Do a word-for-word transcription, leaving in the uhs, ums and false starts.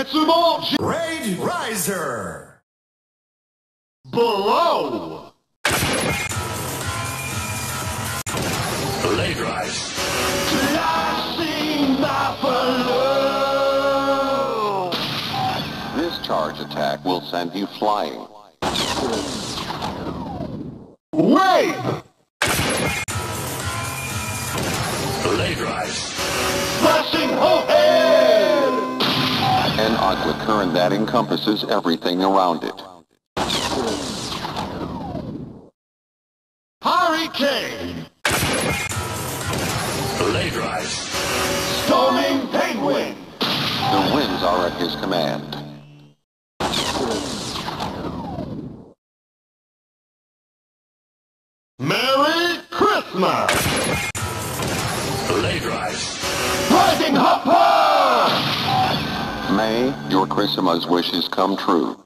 Let's move on. Raid Riser. Below. Raid Rise. Flashing Buffalo. This charge attack will send you flying. Wave. Raid Rise. Flashing overhead! An aqua current that encompasses everything around it. Hurricane! Blade Rise! Storming Penguin! The winds are at his command. Merry Christmas! Blade Rise! Rising Hopper! May your Christmas wishes come true.